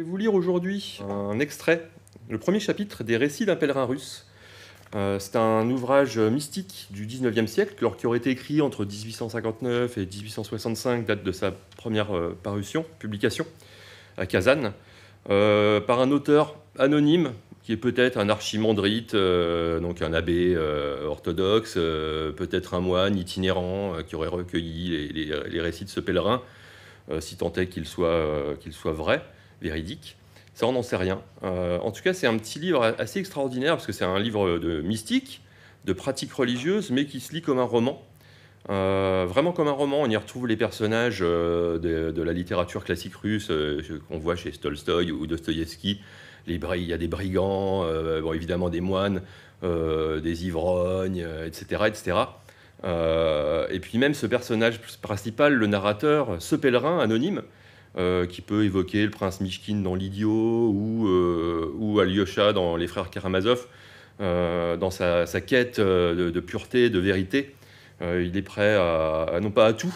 Je vais vous lire aujourd'hui un extrait, le premier chapitre des Récits d'un pèlerin russe. C'est un ouvrage mystique du 19e siècle, qui aurait été écrit entre 1859 et 1865, date de sa première publication, à Kazan, par un auteur anonyme, qui est peut-être un archimandrite, donc un abbé orthodoxe, peut-être un moine itinérant qui aurait recueilli les récits de ce pèlerin, si tant est qu'il soit vrai, véridique. Ça, on n'en sait rien. En tout cas, c'est un petit livre assez extraordinaire, parce que c'est un livre de mystique, de pratique religieuse, mais qui se lit comme un roman. Vraiment comme un roman, on y retrouve les personnages de la littérature classique russe qu'on voit chez Tolstoï ou Dostoyevski. Il y a des brigands, évidemment des moines, des ivrognes, etc. etc. Et puis même ce personnage principal, le narrateur, ce pèlerin anonyme, qui peut évoquer le prince Mishkin dans l'Idiot ou Alyosha dans les Frères Karamazov, dans sa quête de pureté, de vérité. Il est prêt à non pas à tout,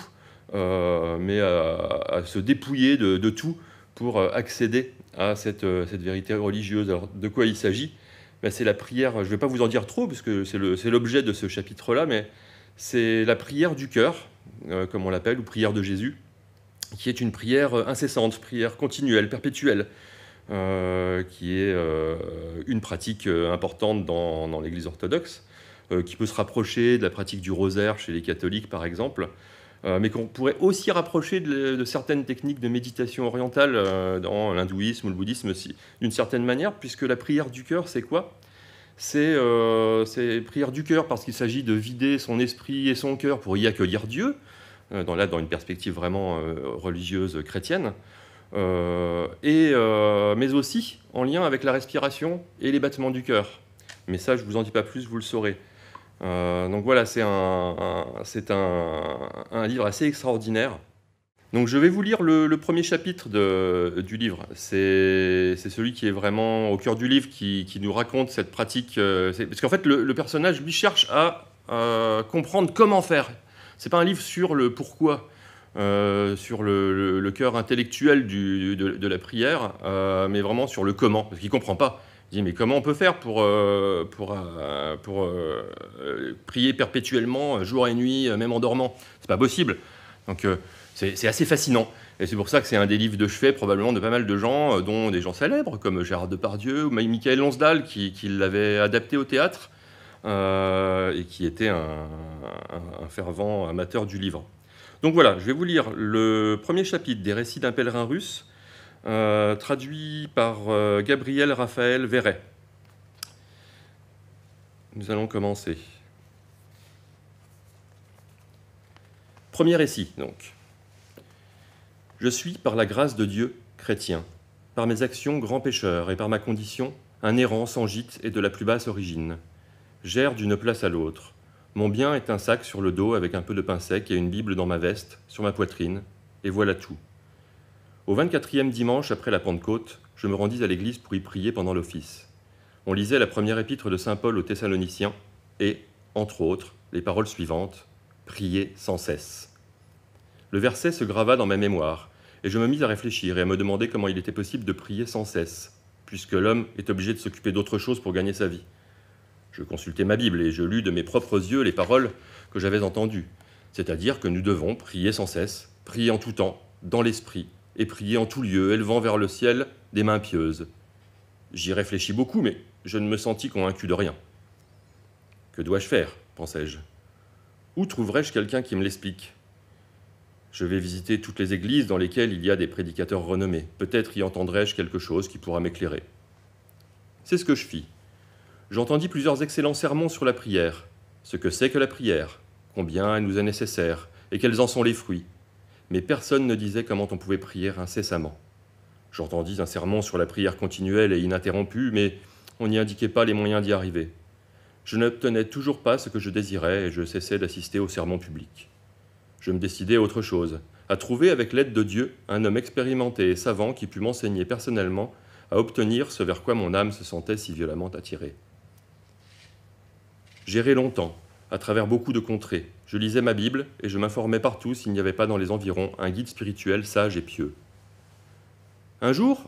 mais à se dépouiller de tout pour accéder à cette vérité religieuse. Alors, de quoi il s'agit? C'est la prière, je ne vais pas vous en dire trop, parce que c'est l'objet de ce chapitre-là, mais c'est la prière du cœur, comme on l'appelle, ou prière de Jésus, qui est une prière incessante, prière continuelle, perpétuelle, qui est une pratique importante dans l'Église orthodoxe, qui peut se rapprocher de la pratique du rosaire chez les catholiques, par exemple, mais qu'on pourrait aussi rapprocher de certaines techniques de méditation orientale dans l'hindouisme ou le bouddhisme aussi, d'une certaine manière, puisque la prière du cœur, c'est quoi? C'est prière du cœur, parce qu'il s'agit de vider son esprit et son cœur pour y accueillir Dieu, dans une perspective vraiment religieuse chrétienne, mais aussi en lien avec la respiration et les battements du cœur. Mais ça, je ne vous en dis pas plus, vous le saurez. Donc voilà, c'est un livre assez extraordinaire. Donc je vais vous lire le premier chapitre du livre. C'est celui qui est vraiment au cœur du livre, qui nous raconte cette pratique. Parce qu'en fait, le personnage, lui, cherche à comprendre comment faire. Ce n'est pas un livre sur le pourquoi, sur le cœur intellectuel de la prière, mais vraiment sur le comment, parce qu'il ne comprend pas. Il dit, mais comment on peut faire pour prier perpétuellement, jour et nuit, même en dormant? C'est pas possible. Donc c'est assez fascinant. Et c'est pour ça que c'est un des livres de chevet, probablement, de pas mal de gens, dont des gens célèbres, comme Gérard Depardieu ou Michael Lonsdal, qui l'avait adapté au théâtre, et qui était un fervent amateur du livre. Donc voilà, je vais vous lire le premier chapitre des Récits d'un pèlerin russe, traduit par Gabriel Raphaël Verret. Nous allons commencer. Premier récit, donc. Je suis, par la grâce de Dieu, chrétien, par mes actions grand pécheur et par ma condition, un errant sans gîte et de la plus basse origine. J'erre d'une place à l'autre. Mon bien est un sac sur le dos avec un peu de pain sec et une Bible dans ma veste, sur ma poitrine, et voilà tout. Au 24e dimanche après la Pentecôte, je me rendis à l'église pour y prier pendant l'office. On lisait la première épître de Saint Paul aux Thessaloniciens et, entre autres, les paroles suivantes, « Priez sans cesse ». Le verset se grava dans ma mémoire et je me mis à réfléchir et à me demander comment il était possible de prier sans cesse, puisque l'homme est obligé de s'occuper d'autre chose pour gagner sa vie. Je consultai ma Bible et je lus de mes propres yeux les paroles que j'avais entendues, c'est-à-dire que nous devons prier sans cesse, prier en tout temps, dans l'esprit, et prier en tout lieu, élevant vers le ciel des mains pieuses. J'y réfléchis beaucoup, mais je ne me sentis convaincu de rien. Que dois-je faire, pensais-je? Où trouverai-je quelqu'un qui me l'explique? Je vais visiter toutes les églises dans lesquelles il y a des prédicateurs renommés. Peut-être y entendrai-je quelque chose qui pourra m'éclairer. C'est ce que je fis. J'entendis plusieurs excellents sermons sur la prière, ce que c'est que la prière, combien elle nous est nécessaire, et quels en sont les fruits. Mais personne ne disait comment on pouvait prier incessamment. J'entendis un sermon sur la prière continuelle et ininterrompue, mais on n'y indiquait pas les moyens d'y arriver. Je n'obtenais toujours pas ce que je désirais et je cessais d'assister aux sermons publics. Je me décidai à autre chose, à trouver avec l'aide de Dieu un homme expérimenté et savant qui pût m'enseigner personnellement à obtenir ce vers quoi mon âme se sentait si violemment attirée. J'errai longtemps, à travers beaucoup de contrées. Je lisais ma Bible et je m'informais partout s'il n'y avait pas dans les environs un guide spirituel sage et pieux. Un jour,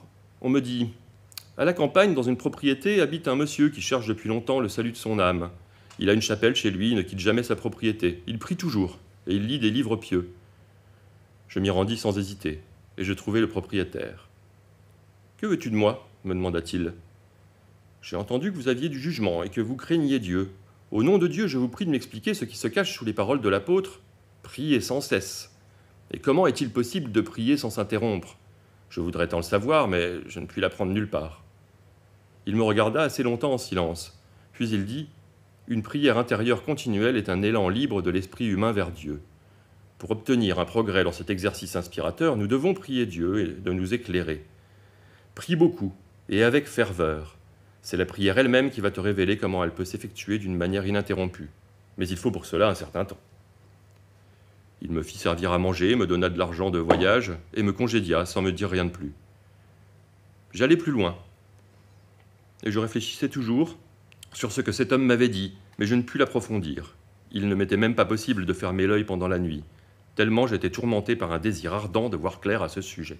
on me dit « À la campagne, dans une propriété, habite un monsieur qui cherche depuis longtemps le salut de son âme. Il a une chapelle chez lui, il ne quitte jamais sa propriété. Il prie toujours et il lit des livres pieux. » Je m'y rendis sans hésiter et je trouvai le propriétaire. « Que veux-tu de moi ?» me demanda-t-il. « J'ai entendu que vous aviez du jugement et que vous craigniez Dieu. Au nom de Dieu, je vous prie de m'expliquer ce qui se cache sous les paroles de l'apôtre. Priez sans cesse. Et comment est-il possible de prier sans s'interrompre ? Je voudrais tant le savoir, mais je ne puis l'apprendre nulle part. » Il me regarda assez longtemps en silence, puis il dit « Une prière intérieure continuelle est un élan libre de l'esprit humain vers Dieu. Pour obtenir un progrès dans cet exercice inspirateur, nous devons prier Dieu et de nous éclairer. Prie beaucoup et avec ferveur. C'est la prière elle-même qui va te révéler comment elle peut s'effectuer d'une manière ininterrompue. Mais il faut pour cela un certain temps. » Il me fit servir à manger, me donna de l'argent de voyage et me congédia sans me dire rien de plus. J'allais plus loin et je réfléchissais toujours sur ce que cet homme m'avait dit, mais je ne pus l'approfondir. Il ne m'était même pas possible de fermer l'œil pendant la nuit, tellement j'étais tourmenté par un désir ardent de voir clair à ce sujet.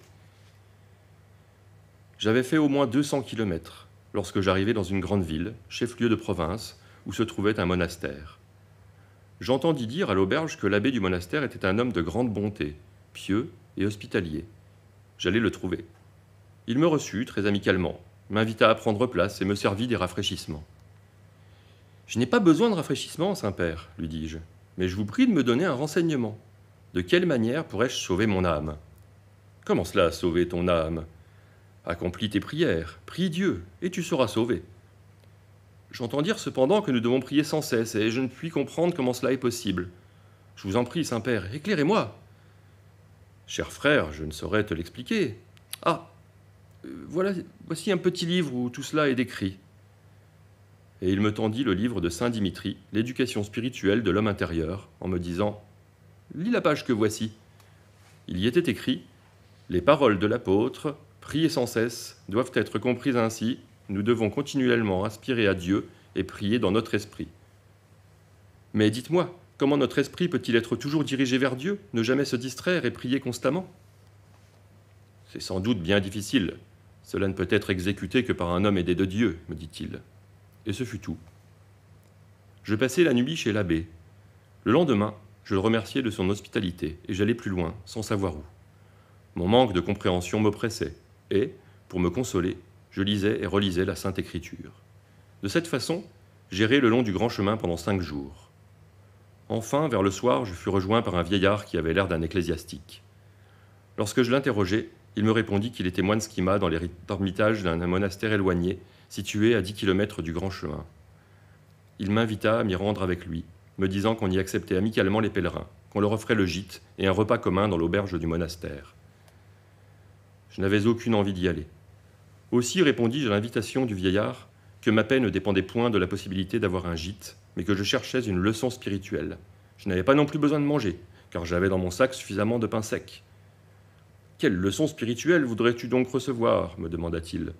J'avais fait au moins 200 kilomètres lorsque j'arrivais dans une grande ville, chef-lieu de province, où se trouvait un monastère. J'entendis dire à l'auberge que l'abbé du monastère était un homme de grande bonté, pieux et hospitalier. J'allais le trouver. Il me reçut très amicalement, m'invita à prendre place et me servit des rafraîchissements. « Je n'ai pas besoin de rafraîchissements, Saint-Père, lui dis-je, mais je vous prie de me donner un renseignement. De quelle manière pourrais-je sauver mon âme ? » ?»« Comment cela, sauver ton âme ? » ?»« Accomplis tes prières, prie Dieu, et tu seras sauvé. » J'entends dire cependant que nous devons prier sans cesse, et je ne puis comprendre comment cela est possible. Je vous en prie, Saint-Père, éclairez-moi. Cher frère, je ne saurais te l'expliquer. Ah, voici un petit livre où tout cela est décrit. Et il me tendit le livre de Saint Dimitri, l'éducation spirituelle de l'homme intérieur, en me disant « Lis la page que voici ». Il y était écrit « Les paroles de l'apôtre, priez sans cesse, doivent être comprises ainsi ». Nous devons continuellement aspirer à Dieu et prier dans notre esprit. Mais dites-moi, comment notre esprit peut-il être toujours dirigé vers Dieu, ne jamais se distraire et prier constamment ? C'est sans doute bien difficile. Cela ne peut être exécuté que par un homme aidé de Dieu, me dit-il. Et ce fut tout. Je passai la nuit chez l'abbé. Le lendemain, je le remerciai de son hospitalité et j'allais plus loin, sans savoir où. Mon manque de compréhension m'oppressait et, pour me consoler, je lisais et relisais la Sainte Écriture. De cette façon, j'errai le long du grand chemin pendant 5 jours. Enfin, vers le soir, je fus rejoint par un vieillard qui avait l'air d'un ecclésiastique. Lorsque je l'interrogeai, il me répondit qu'il était moine schima dans l'ermitage d'un monastère éloigné, situé à 10 kilomètres du grand chemin. Il m'invita à m'y rendre avec lui, me disant qu'on y acceptait amicalement les pèlerins, qu'on leur offrait le gîte et un repas commun dans l'auberge du monastère. Je n'avais aucune envie d'y aller. Aussi répondis-je à l'invitation du vieillard que ma paix ne dépendait point de la possibilité d'avoir un gîte, mais que je cherchais une leçon spirituelle. Je n'avais pas non plus besoin de manger, car j'avais dans mon sac suffisamment de pain sec. « Quelle leçon spirituelle voudrais-tu donc recevoir ?» me demanda-t-il.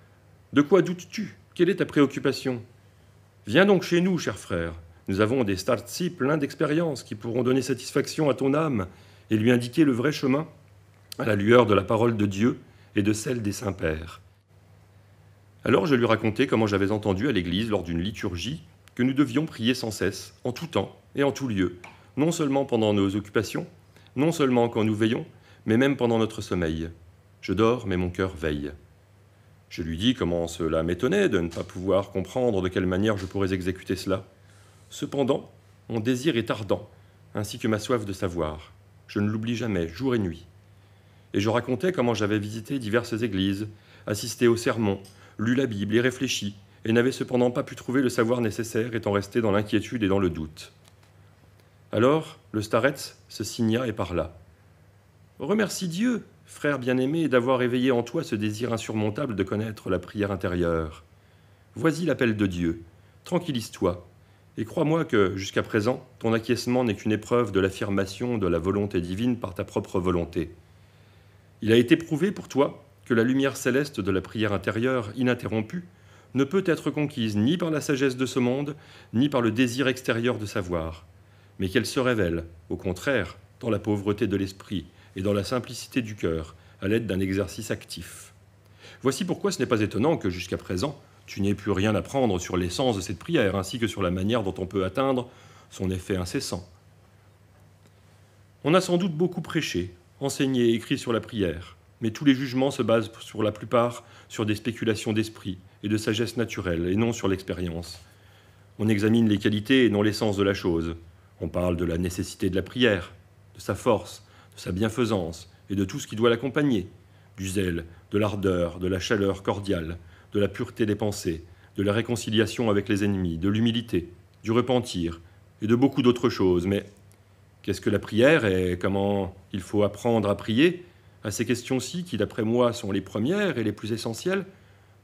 « De quoi doutes-tu? Quelle est ta préoccupation? Viens donc chez nous, cher frère. Nous avons des Staretz pleins d'expérience qui pourront donner satisfaction à ton âme et lui indiquer le vrai chemin, à la lueur de la parole de Dieu et de celle des saints-pères. » Alors je lui racontai comment j'avais entendu à l'église lors d'une liturgie que nous devions prier sans cesse, en tout temps et en tout lieu, non seulement pendant nos occupations, non seulement quand nous veillons, mais même pendant notre sommeil. Je dors, mais mon cœur veille. Je lui dis comment cela m'étonnait de ne pas pouvoir comprendre de quelle manière je pourrais exécuter cela. Cependant, mon désir est ardent, ainsi que ma soif de savoir. Je ne l'oublie jamais, jour et nuit. Et je racontais comment j'avais visité diverses églises, assisté aux sermons, lu la Bible et réfléchi, et n'avait cependant pas pu trouver le savoir nécessaire, étant resté dans l'inquiétude et dans le doute. Alors, le Staretz se signa et parla. « Remercie Dieu, frère bien-aimé, d'avoir éveillé en toi ce désir insurmontable de connaître la prière intérieure. Voici l'appel de Dieu, tranquillise-toi, et crois-moi que, jusqu'à présent, ton acquiescement n'est qu'une épreuve de l'affirmation de la volonté divine par ta propre volonté. Il a été prouvé pour toi, que la lumière céleste de la prière intérieure, ininterrompue, ne peut être conquise ni par la sagesse de ce monde, ni par le désir extérieur de savoir, mais qu'elle se révèle, au contraire, dans la pauvreté de l'esprit et dans la simplicité du cœur, à l'aide d'un exercice actif. Voici pourquoi ce n'est pas étonnant que, jusqu'à présent, tu n'aies pu rien apprendre sur l'essence de cette prière, ainsi que sur la manière dont on peut atteindre son effet incessant. On a sans doute beaucoup prêché, enseigné et écrit sur la prière, mais tous les jugements se basent pour la plupart sur des spéculations d'esprit et de sagesse naturelle, et non sur l'expérience. On examine les qualités et non l'essence de la chose. On parle de la nécessité de la prière, de sa force, de sa bienfaisance, et de tout ce qui doit l'accompagner, du zèle, de l'ardeur, de la chaleur cordiale, de la pureté des pensées, de la réconciliation avec les ennemis, de l'humilité, du repentir, et de beaucoup d'autres choses. Mais qu'est-ce que la prière et comment il faut apprendre à prier? À ces questions-ci, qui d'après moi sont les premières et les plus essentielles,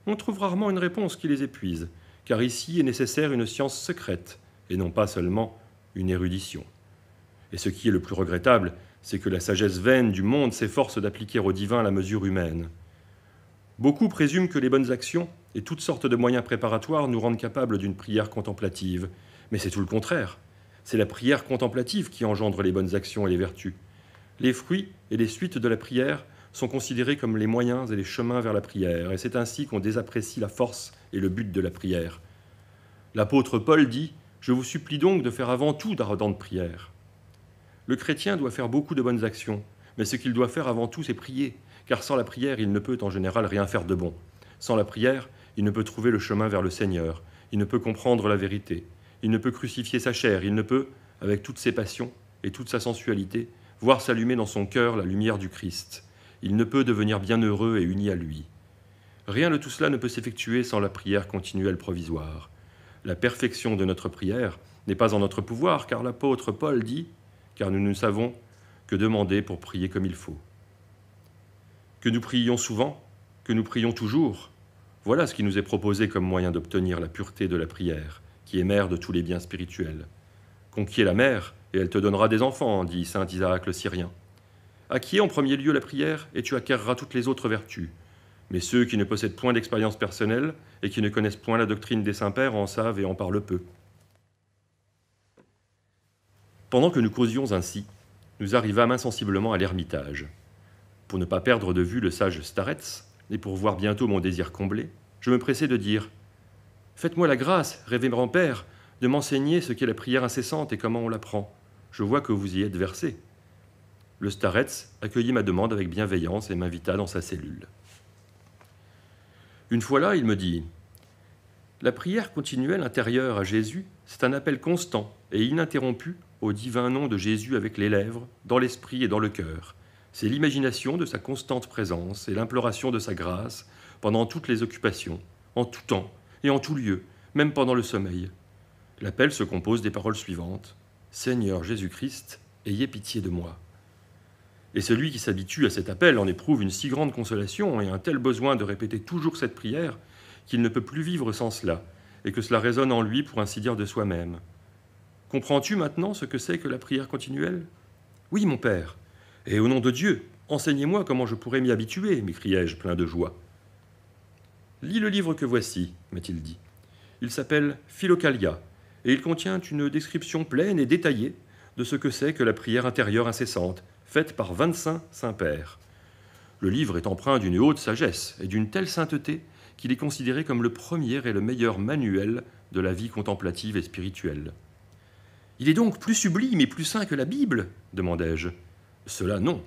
on trouve rarement une réponse qui les épuise, car ici est nécessaire une science secrète, et non pas seulement une érudition. Et ce qui est le plus regrettable, c'est que la sagesse vaine du monde s'efforce d'appliquer au divin la mesure humaine. Beaucoup présument que les bonnes actions et toutes sortes de moyens préparatoires nous rendent capables d'une prière contemplative, mais c'est tout le contraire. C'est la prière contemplative qui engendre les bonnes actions et les vertus. Les fruits et les suites de la prière sont considérés comme les moyens et les chemins vers la prière, et c'est ainsi qu'on désapprécie la force et le but de la prière. L'apôtre Paul dit « Je vous supplie donc de faire avant tout d'ardentes prières ». Le chrétien doit faire beaucoup de bonnes actions, mais ce qu'il doit faire avant tout, c'est prier, car sans la prière, il ne peut en général rien faire de bon. Sans la prière, il ne peut trouver le chemin vers le Seigneur, il ne peut comprendre la vérité, il ne peut crucifier sa chair, il ne peut, avec toutes ses passions et toute sa sensualité, voir s'allumer dans son cœur la lumière du Christ. Il ne peut devenir bienheureux et uni à lui. Rien de tout cela ne peut s'effectuer sans la prière continuelle provisoire. La perfection de notre prière n'est pas en notre pouvoir, car l'apôtre Paul dit car nous ne savons que demander pour prier comme il faut. Que nous prions souvent, que nous prions toujours, voilà ce qui nous est proposé comme moyen d'obtenir la pureté de la prière, qui est mère de tous les biens spirituels. Conquiers la mère, et elle te donnera des enfants, dit Saint Isaac le Syrien. Acquiers en premier lieu la prière, et tu acquerras toutes les autres vertus. Mais ceux qui ne possèdent point d'expérience personnelle et qui ne connaissent point la doctrine des saints-pères en savent et en parlent peu. Pendant que nous causions ainsi, nous arrivâmes insensiblement à l'ermitage. Pour ne pas perdre de vue le sage Staretz, et pour voir bientôt mon désir comblé, je me pressai de dire « Faites-moi la grâce, révérend Père, de m'enseigner ce qu'est la prière incessante et comment on l'apprend. Je vois que vous y êtes versé. » Le Staretz accueillit ma demande avec bienveillance et m'invita dans sa cellule. Une fois là, il me dit « La prière continuelle intérieure à Jésus, c'est un appel constant et ininterrompu au divin nom de Jésus avec les lèvres, dans l'esprit et dans le cœur. C'est l'imagination de sa constante présence et l'imploration de sa grâce pendant toutes les occupations, en tout temps et en tout lieu, même pendant le sommeil. L'appel se compose des paroles suivantes. « Seigneur Jésus-Christ, ayez pitié de moi. » Et celui qui s'habitue à cet appel en éprouve une si grande consolation et un tel besoin de répéter toujours cette prière qu'il ne peut plus vivre sans cela et que cela résonne en lui pour ainsi dire de soi-même. Comprends-tu maintenant ce que c'est que la prière continuelle? Oui, mon père, et au nom de Dieu, enseignez-moi comment je pourrais m'y habituer, m'écriai-je plein de joie. Lis le livre que voici, m'a-t-il dit. Il s'appelle Philokalia, et il contient une description pleine et détaillée de ce que c'est que la prière intérieure incessante, faite par 25 saints-pères. Le livre est empreint d'une haute sagesse et d'une telle sainteté qu'il est considéré comme le premier et le meilleur manuel de la vie contemplative et spirituelle. « Il est donc plus sublime et plus saint que la Bible ?» demandai-je. « Cela, non.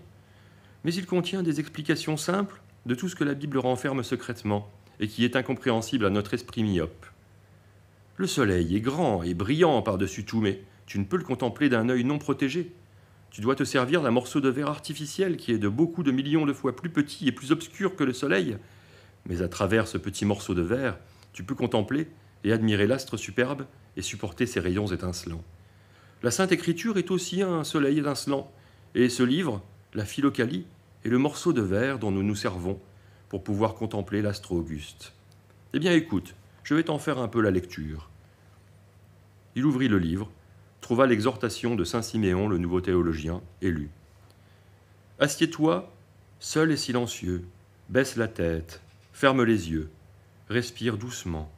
Mais il contient des explications simples de tout ce que la Bible renferme secrètement et qui est incompréhensible à notre esprit myope. Le soleil est grand et brillant par-dessus tout, mais tu ne peux le contempler d'un œil non protégé. Tu dois te servir d'un morceau de verre artificiel qui est de beaucoup de millions de fois plus petit et plus obscur que le soleil. Mais à travers ce petit morceau de verre, tu peux contempler et admirer l'astre superbe et supporter ses rayons étincelants. La Sainte Écriture est aussi un soleil étincelant, et ce livre, la Philocalie, est le morceau de verre dont nous nous servons pour pouvoir contempler l'astre auguste. Eh bien écoute, je vais t'en faire un peu la lecture. » Il ouvrit le livre, trouva l'exhortation de Saint Siméon, le nouveau théologien, et lut. « Assieds-toi, seul et silencieux, baisse la tête, ferme les yeux, respire doucement,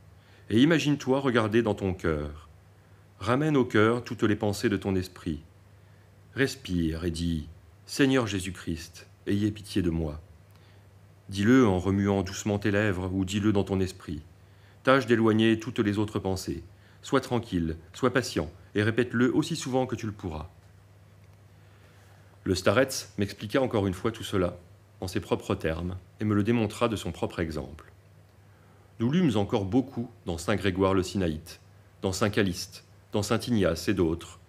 et imagine-toi regarder dans ton cœur. Ramène au cœur toutes les pensées de ton esprit. Respire et dis « Seigneur Jésus-Christ, ayez pitié de moi. » Dis-le en remuant doucement tes lèvres ou dis-le dans ton esprit. Tâche d'éloigner toutes les autres pensées. Sois tranquille, sois patient et répète-le aussi souvent que tu le pourras. Le Staretz m'expliqua encore une fois tout cela, en ses propres termes, et me le démontra de son propre exemple. Nous lûmes encore beaucoup dans Saint Grégoire le Sinaïte, dans Saint Calyste, dans Saint Ignace et d'autres.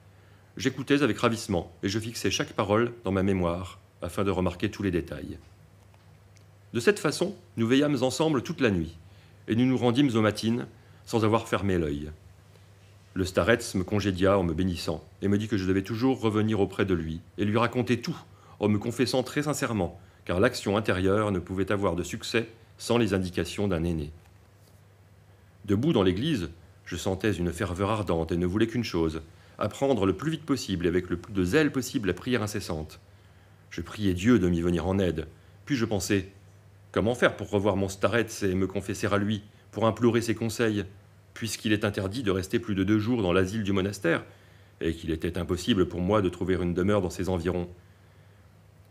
J'écoutais avec ravissement et je fixais chaque parole dans ma mémoire afin de remarquer tous les détails. De cette façon, nous veillâmes ensemble toute la nuit et nous nous rendîmes aux matines sans avoir fermé l'œil. Le Staretz me congédia en me bénissant et me dit que je devais toujours revenir auprès de lui et lui raconter tout en me confessant très sincèrement, car l'action intérieure ne pouvait avoir de succès sans les indications d'un aîné. Debout dans l'église, je sentais une ferveur ardente et ne voulais qu'une chose, apprendre le plus vite possible, avec le plus de zèle possible, la prière incessante. Je priais Dieu de m'y venir en aide, puis je pensais, comment faire pour revoir mon Staretz et me confesser à lui, pour implorer ses conseils, puisqu'il est interdit de rester plus de 2 jours dans l'asile du monastère, et qu'il était impossible pour moi de trouver une demeure dans ses environs.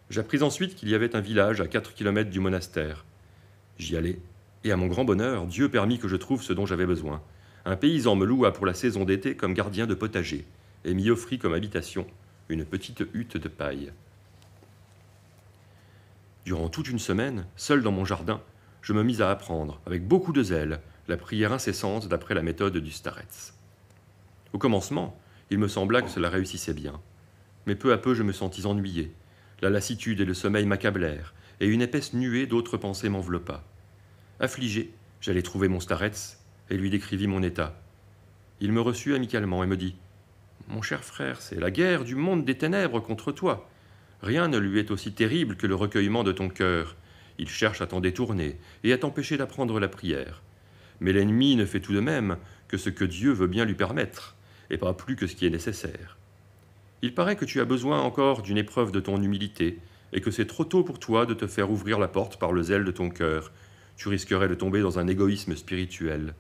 J'appris ensuite qu'il y avait un village à 4 kilomètres du monastère. J'y allai, et à mon grand bonheur, Dieu permit que je trouve ce dont j'avais besoin. Un paysan me loua pour la saison d'été comme gardien de potager, et m'y offrit comme habitation une petite hutte de paille. Durant toute une semaine, seul dans mon jardin, je me mis à apprendre, avec beaucoup de zèle, la prière incessante d'après la méthode du Staretz. Au commencement, il me sembla que cela réussissait bien. Mais peu à peu, je me sentis ennuyé. La lassitude et le sommeil m'accablèrent, et une épaisse nuée d'autres pensées m'enveloppa. Affligé, j'allai trouver mon Staretz et lui décrivis mon état. Il me reçut amicalement et me dit « Mon cher frère, c'est la guerre du monde des ténèbres contre toi. Rien ne lui est aussi terrible que le recueillement de ton cœur. Il cherche à t'en détourner et à t'empêcher d'apprendre la prière. Mais l'ennemi ne fait tout de même que ce que Dieu veut bien lui permettre, et pas plus que ce qui est nécessaire. Il paraît que tu as besoin encore d'une épreuve de ton humilité, et que c'est trop tôt pour toi de te faire ouvrir la porte par le zèle de ton cœur. Tu risquerais de tomber dans un égoïsme spirituel.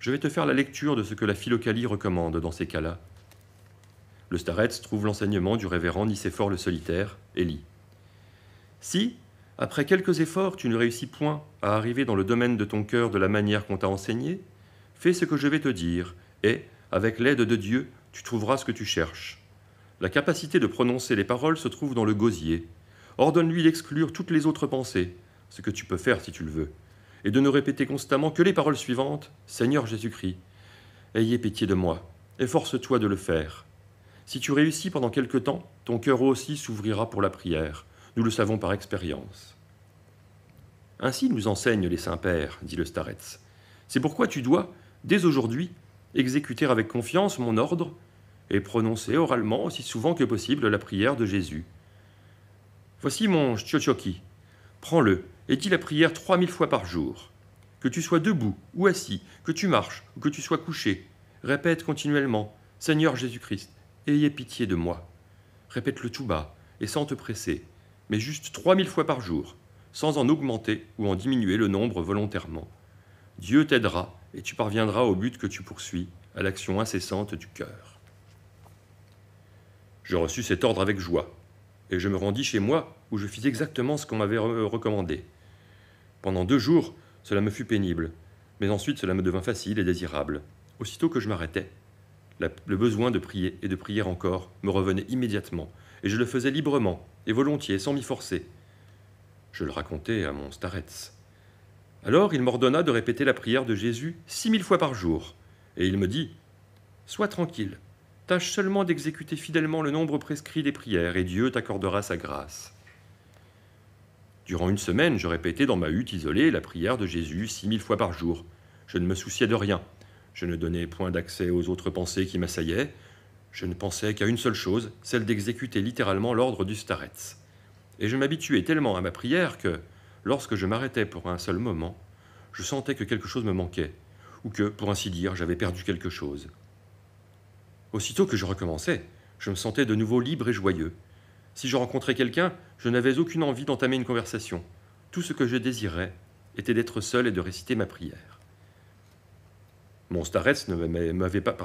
Je vais te faire la lecture de ce que la Philokalie recommande dans ces cas-là. » Le Staretz trouve l'enseignement du révérend Nicéphore le solitaire et lit. « Si, après quelques efforts, tu ne réussis point à arriver dans le domaine de ton cœur de la manière qu'on t'a enseigné, fais ce que je vais te dire, et, avec l'aide de Dieu, tu trouveras ce que tu cherches. La capacité de prononcer les paroles se trouve dans le gosier. Ordonne-lui d'exclure toutes les autres pensées, ce que tu peux faire si tu le veux, et de ne répéter constamment que les paroles suivantes, « Seigneur Jésus-Christ, ayez pitié de moi, efforce-toi de le faire. Si tu réussis pendant quelque temps, ton cœur aussi s'ouvrira pour la prière. Nous le savons par expérience. » Ainsi nous enseignent les saints-pères, dit le Staretz. C'est pourquoi tu dois, dès aujourd'hui, exécuter avec confiance mon ordre et prononcer oralement aussi souvent que possible la prière de Jésus. Voici mon tchotchoki. Prends-le et dis la prière 3000 fois par jour. Que tu sois debout ou assis, que tu marches ou que tu sois couché, répète continuellement « Seigneur Jésus-Christ, ayez pitié de moi ». Répète-le tout bas et sans te presser, mais juste 3000 fois par jour, sans en augmenter ou en diminuer le nombre volontairement. Dieu t'aidera et tu parviendras au but que tu poursuis, à l'action incessante du cœur. Je reçus cet ordre avec joie, et je me rendis chez moi où je fis exactement ce qu'on m'avait recommandé. Pendant 2 jours, cela me fut pénible, mais ensuite cela me devint facile et désirable. Aussitôt que je m'arrêtais, le besoin de prier et de prier encore me revenait immédiatement, et je le faisais librement et volontiers, sans m'y forcer. Je le racontais à mon Staretz. Alors il m'ordonna de répéter la prière de Jésus 6000 fois par jour, et il me dit « Sois tranquille, tâche seulement d'exécuter fidèlement le nombre prescrit des prières, et Dieu t'accordera sa grâce. » Durant une semaine, je répétais dans ma hutte isolée la prière de Jésus 6000 fois par jour. Je ne me souciais de rien, je ne donnais point d'accès aux autres pensées qui m'assaillaient, je ne pensais qu'à une seule chose, celle d'exécuter littéralement l'ordre du Staretz. Et je m'habituais tellement à ma prière que, lorsque je m'arrêtais pour un seul moment, je sentais que quelque chose me manquait, ou que, pour ainsi dire, j'avais perdu quelque chose. Aussitôt que je recommençais, je me sentais de nouveau libre et joyeux. Si je rencontrais quelqu'un, je n'avais aucune envie d'entamer une conversation. Tout ce que je désirais était d'être seul et de réciter ma prière. Mon Staretz ne m'avait pas...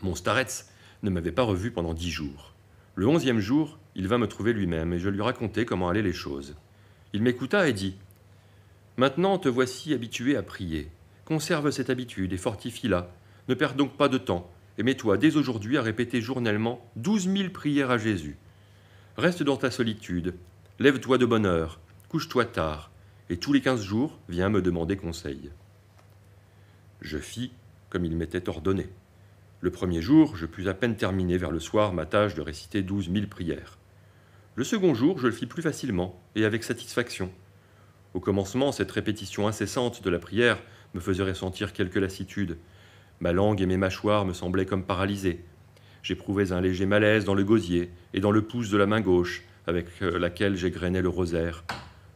Mon Staretz ne m'avait pas revu pendant 10 jours. Le 11e jour, il vint me trouver lui-même et je lui racontai comment allaient les choses. Il m'écouta et dit « Maintenant te voici habitué à prier. Conserve cette habitude et fortifie-la. Ne perds donc pas de temps et mets-toi dès aujourd'hui à répéter journellement 12 000 prières à Jésus. Reste dans ta solitude, lève-toi de bonne heure, couche-toi tard, et tous les 15 jours, viens me demander conseil. » Je fis comme il m'était ordonné. Le premier jour, je pus à peine terminer vers le soir ma tâche de réciter 12 000 prières. Le second jour, je le fis plus facilement et avec satisfaction. Au commencement, cette répétition incessante de la prière me faisait ressentir quelque lassitude. Ma langue et mes mâchoires me semblaient comme paralysées. J'éprouvais un léger malaise dans le gosier et dans le pouce de la main gauche avec laquelle j'égrenais le rosaire.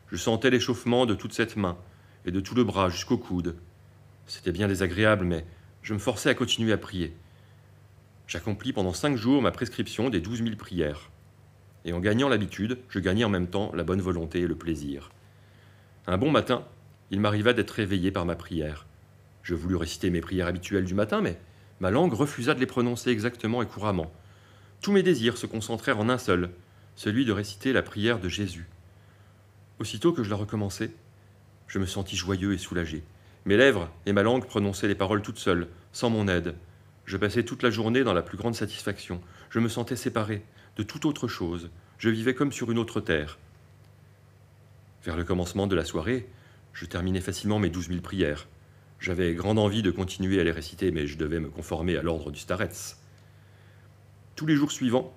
Je sentais l'échauffement de toute cette main et de tout le bras jusqu'au coude. C'était bien désagréable, mais je me forçais à continuer à prier. J'accomplis pendant 5 jours ma prescription des 12 000 prières. Et en gagnant l'habitude, je gagnais en même temps la bonne volonté et le plaisir. Un bon matin, il m'arriva d'être réveillé par ma prière. Je voulus réciter mes prières habituelles du matin, mais ma langue refusa de les prononcer exactement et couramment. Tous mes désirs se concentrèrent en un seul, celui de réciter la prière de Jésus. Aussitôt que je la recommençai, je me sentis joyeux et soulagé. Mes lèvres et ma langue prononçaient les paroles toutes seules, sans mon aide. Je passais toute la journée dans la plus grande satisfaction. Je me sentais séparé de toute autre chose. Je vivais comme sur une autre terre. Vers le commencement de la soirée, je terminais facilement mes 12 000 prières. J'avais grande envie de continuer à les réciter, mais je devais me conformer à l'ordre du Staretz. Tous les jours suivants,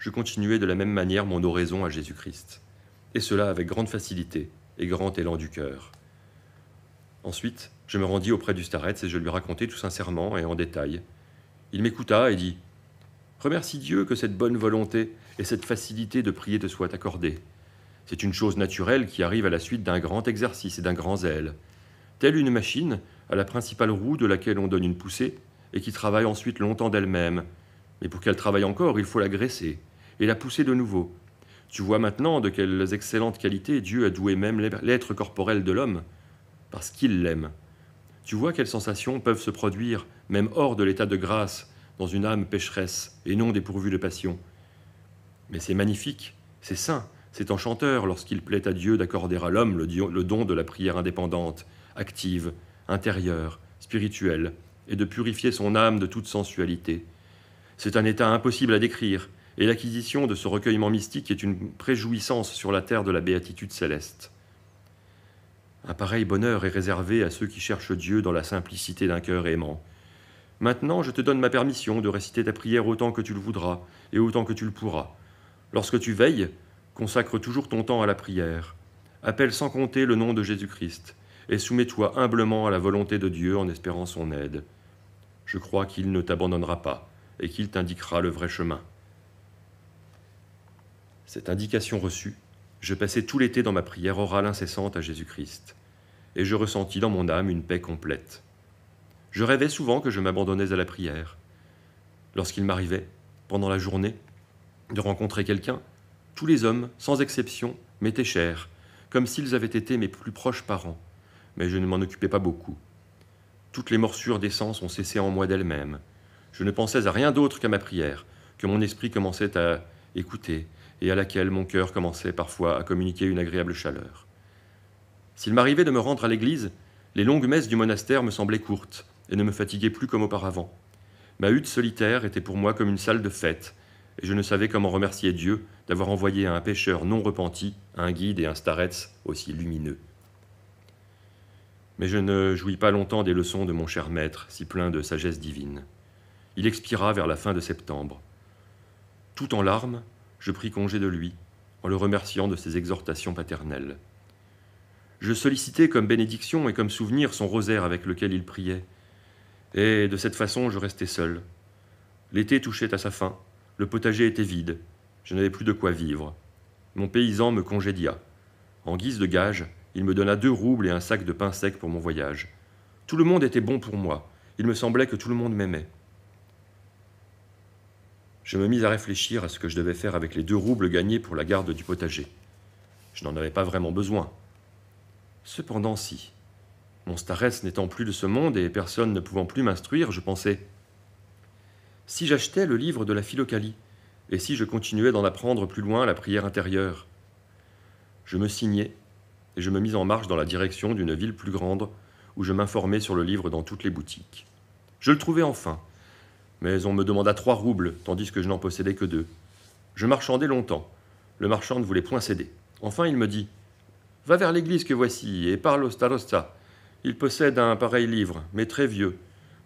je continuais de la même manière mon oraison à Jésus-Christ, et cela avec grande facilité et grand élan du cœur. Ensuite, je me rendis auprès du Staretz et je lui racontai tout sincèrement et en détail. Il m'écouta et dit « Remercie Dieu que cette bonne volonté et cette facilité de prier te soient accordées. C'est une chose naturelle qui arrive à la suite d'un grand exercice et d'un grand zèle. Telle une machine à la principale roue de laquelle on donne une poussée et qui travaille ensuite longtemps d'elle-même. Mais pour qu'elle travaille encore, il faut la graisser et la pousser de nouveau. Tu vois maintenant de quelles excellentes qualités Dieu a doué même l'être corporel de l'homme, parce qu'il l'aime. Tu vois quelles sensations peuvent se produire, même hors de l'état de grâce, dans une âme pécheresse et non dépourvue de passion. Mais c'est magnifique, c'est saint, c'est enchanteur lorsqu'il plaît à Dieu d'accorder à l'homme le don de la prière indépendante, active, intérieure, spirituelle, et de purifier son âme de toute sensualité. C'est un état impossible à décrire, et l'acquisition de ce recueillement mystique est une préjouissance sur la terre de la béatitude céleste. Un pareil bonheur est réservé à ceux qui cherchent Dieu dans la simplicité d'un cœur aimant. Maintenant, je te donne ma permission de réciter ta prière autant que tu le voudras et autant que tu le pourras. Lorsque tu veilles, consacre toujours ton temps à la prière. Appelle sans compter le nom de Jésus-Christ et soumets-toi humblement à la volonté de Dieu en espérant son aide. Je crois qu'il ne t'abandonnera pas et qu'il t'indiquera le vrai chemin. » Cette indication reçue, je passai tout l'été dans ma prière orale incessante à Jésus-Christ, et je ressentis dans mon âme une paix complète. Je rêvais souvent que je m'abandonnais à la prière. Lorsqu'il m'arrivait, pendant la journée, de rencontrer quelqu'un, tous les hommes, sans exception, m'étaient chers, comme s'ils avaient été mes plus proches parents, mais je ne m'en occupais pas beaucoup. Toutes les morsures des sens ont cessé en moi d'elles-mêmes. Je ne pensais à rien d'autre qu'à ma prière, que mon esprit commençait à écouter et à laquelle mon cœur commençait parfois à communiquer une agréable chaleur. S'il m'arrivait de me rendre à l'église, les longues messes du monastère me semblaient courtes et ne me fatiguaient plus comme auparavant. Ma hutte solitaire était pour moi comme une salle de fête et je ne savais comment remercier Dieu d'avoir envoyé à un pécheur non repenti un guide et un Staretz aussi lumineux. Mais je ne jouis pas longtemps des leçons de mon cher maître, si plein de sagesse divine. Il expira vers la fin de septembre. Tout en larmes, je pris congé de lui en le remerciant de ses exhortations paternelles. Je sollicitai comme bénédiction et comme souvenir son rosaire avec lequel il priait. Et de cette façon, je restai seul. L'été touchait à sa fin, le potager était vide, je n'avais plus de quoi vivre. Mon paysan me congédia. En guise de gage, il me donna 2 roubles et un sac de pain sec pour mon voyage. Tout le monde était bon pour moi, il me semblait que tout le monde m'aimait. Je me mis à réfléchir à ce que je devais faire avec les 2 roubles gagnés pour la garde du potager. Je n'en avais pas vraiment besoin. Cependant, si, mon Staretz n'étant plus de ce monde et personne ne pouvant plus m'instruire, je pensais « Si j'achetais le livre de la Philokalie, et si je continuais d'en apprendre plus loin la prière intérieure ?» Je me signai et je me mis en marche dans la direction d'une ville plus grande où je m'informais sur le livre dans toutes les boutiques. Je le trouvai enfin, mais on me demanda 3 roubles, tandis que je n'en possédais que 2. Je marchandais longtemps. Le marchand ne voulait point céder. Enfin, il me dit « Va vers l'église que voici et parle au starosta. Il possède un pareil livre, mais très vieux.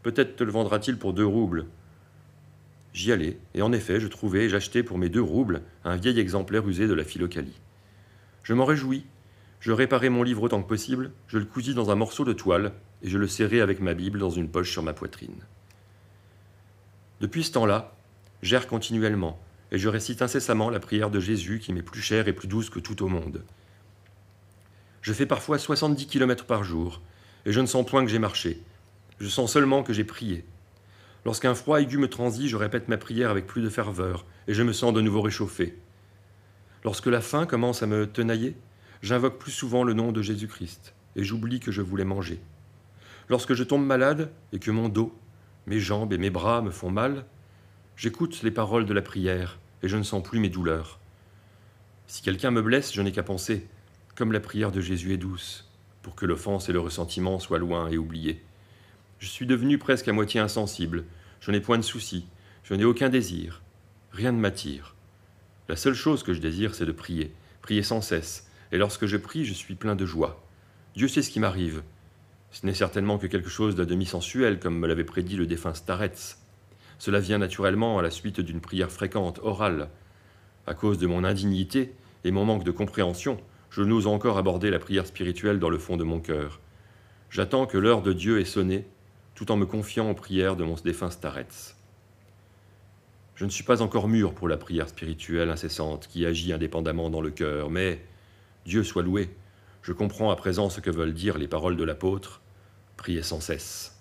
Peut-être te le vendra-t-il pour 2 roubles. » J'y allai, et en effet, je trouvai et j'achetai pour mes 2 roubles un vieil exemplaire usé de la Philokalie. Je m'en réjouis. Je réparai mon livre autant que possible, je le cousis dans un morceau de toile et je le serrai avec ma Bible dans une poche sur ma poitrine. Depuis ce temps-là, j'erre continuellement et je récite incessamment la prière de Jésus qui m'est plus chère et plus douce que tout au monde. Je fais parfois 70 km par jour et je ne sens point que j'ai marché. Je sens seulement que j'ai prié. Lorsqu'un froid aigu me transit, je répète ma prière avec plus de ferveur et je me sens de nouveau réchauffé. Lorsque la faim commence à me tenailler, j'invoque plus souvent le nom de Jésus-Christ et j'oublie que je voulais manger. Lorsque je tombe malade et que mon dos, mes jambes et mes bras me font mal, j'écoute les paroles de la prière et je ne sens plus mes douleurs. Si quelqu'un me blesse, je n'ai qu'à penser, comme la prière de Jésus est douce, pour que l'offense et le ressentiment soient loin et oubliés. Je suis devenu presque à moitié insensible, je n'ai point de soucis, je n'ai aucun désir, rien ne m'attire. La seule chose que je désire, c'est de prier, prier sans cesse. Et lorsque je prie, je suis plein de joie. Dieu sait ce qui m'arrive. Ce n'est certainement que quelque chose d'à demi sensuel, comme me l'avait prédit le défunt Staretz. Cela vient naturellement à la suite d'une prière fréquente, orale. À cause de mon indignité et mon manque de compréhension, je n'ose encore aborder la prière spirituelle dans le fond de mon cœur. J'attends que l'heure de Dieu ait sonné, tout en me confiant aux prières de mon défunt Staretz. Je ne suis pas encore mûr pour la prière spirituelle incessante qui agit indépendamment dans le cœur, mais... Dieu soit loué, je comprends à présent ce que veulent dire les paroles de l'apôtre, priez sans cesse.